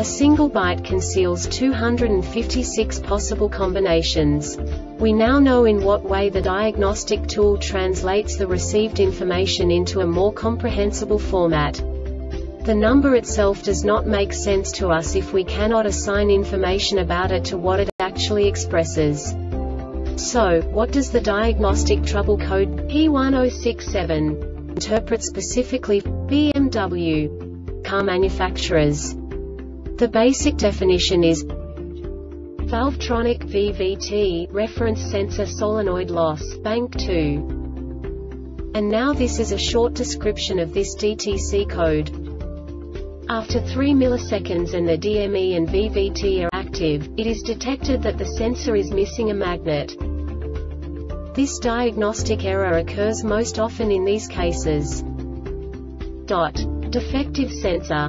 A single byte conceals 256 possible combinations. We now know in what way the diagnostic tool translates the received information into a more comprehensible format. The number itself does not make sense to us if we cannot assign information about it to what it actually expresses. So, what does the diagnostic trouble code P1067 interpret specifically for BMW car manufacturers? The basic definition is Valvetronic VVT, reference sensor solenoid loss, bank 2. And now this is a short description of this DTC code. After 3 milliseconds and the DME and VVT are active, it is detected that the sensor is missing a magnet. This diagnostic error occurs most often in these cases. Defective sensor.